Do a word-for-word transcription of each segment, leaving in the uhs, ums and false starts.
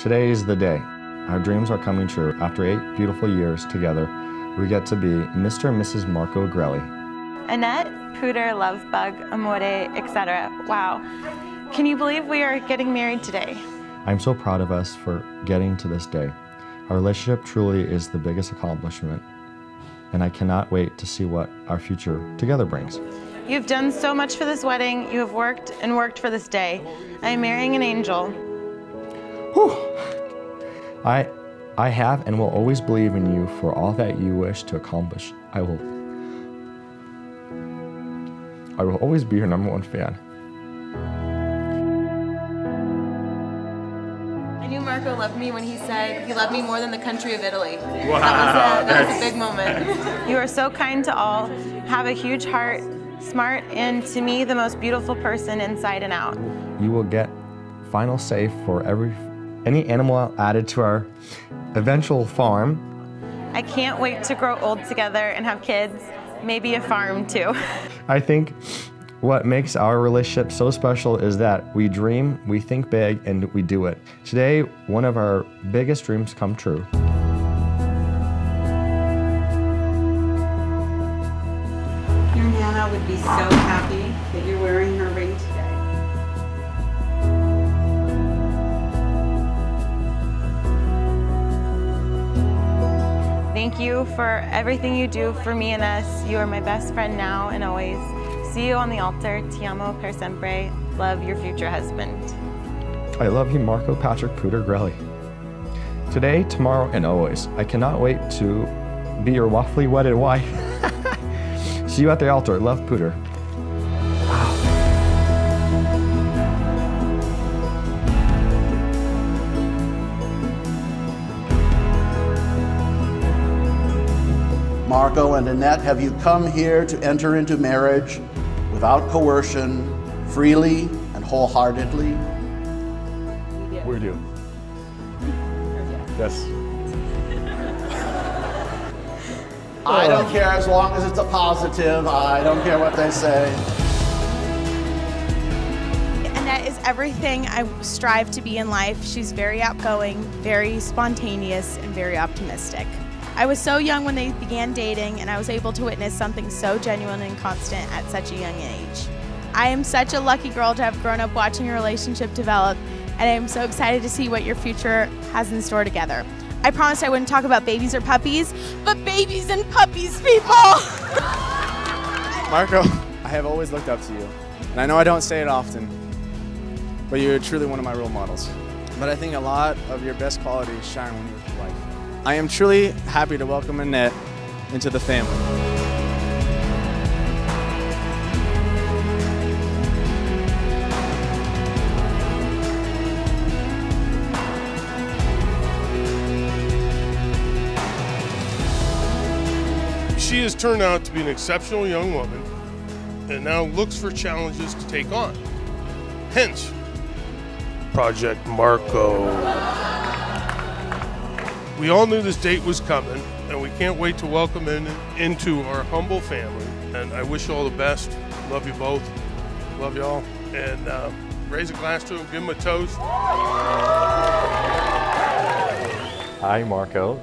Today is the day. Our dreams are coming true. After eight beautiful years together, we get to be Mister and Missus Marco Grelli. Annette, Puder, Love Bug, Amore, et cetera. Wow. Can you believe we are getting married today? I'm so proud of us for getting to this day. Our relationship truly is the biggest accomplishment, and I cannot wait to see what our future together brings. You've done so much for this wedding. You have worked and worked for this day. I am marrying an angel. Whew. I, I have and will always believe in you for all that you wish to accomplish. I will, I will always be your number one fan. I knew Marco loved me when he said he loved me more than the country of Italy. Wow. That was a, that was a big moment. You are so kind to all, have a huge heart, smart, and to me, the most beautiful person inside and out. You will get final say for every any animal added to our eventual farm. I can't wait to grow old together and have kids, maybe a farm too. I think what makes our relationship so special is that we dream, we think big, and we do it. Today, one of our biggest dreams come true. Your Nana would be so happy that you're wearing her ring today. Thank you for everything you do for me and us. You are my best friend now and always. See you on the altar. Ti amo per sempre. Love, your future husband. I love you, Marco Patrick Puder Grelli. Today, tomorrow, and always. I cannot wait to be your lawfully wedded wife. See you at the altar. Love, Puder. Marco and Annette, have you come here to enter into marriage without coercion, freely and wholeheartedly? We do. We do. Yes. I don't care as long as it's a positive. I don't care what they say. Annette is everything I strive to be in life. She's very outgoing, very spontaneous, and very optimistic. I was so young when they began dating, and I was able to witness something so genuine and constant at such a young age. I am such a lucky girl to have grown up watching your relationship develop, and I am so excited to see what your future has in store together. I promised I wouldn't talk about babies or puppies, but babies and puppies, people! Marco, I have always looked up to you, and I know I don't say it often, but you're truly one of my role models. But I think a lot of your best qualities shine when you're with your wife. I am truly happy to welcome Annette into the family. She has turned out to be an exceptional young woman and now looks for challenges to take on. Hence, Project Marco. We all knew this date was coming, and we can't wait to welcome in into our humble family. And I wish you all the best. Love you both. Love y'all. And uh, raise a glass to him. Give him a toast. I, Marco,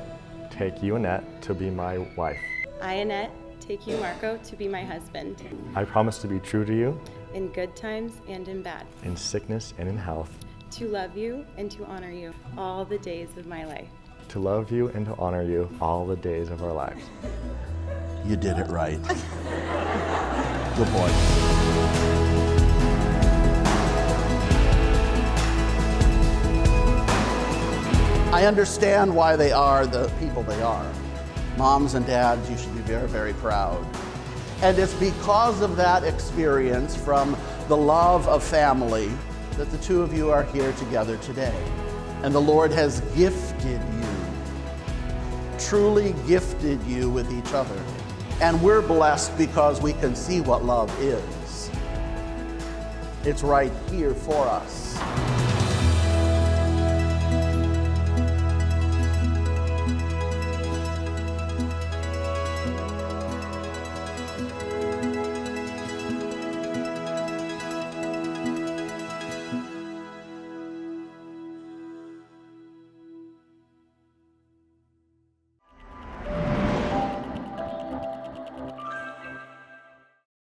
take you, Annette, to be my wife. I, Annette, take you, Marco, to be my husband. I promise to be true to you. In good times and in bad. In sickness and in health. To love you and to honor you all the days of my life. To love you and to honor you all the days of our lives. You did it right. Good boy. I understand why they are the people they are. Moms and dads, you should be very, very proud. And it's because of that experience from the love of family that the two of you are here together today. And the Lord has gifted you, truly gifted you with each other. And we're blessed because we can see what love is. It's right here for us.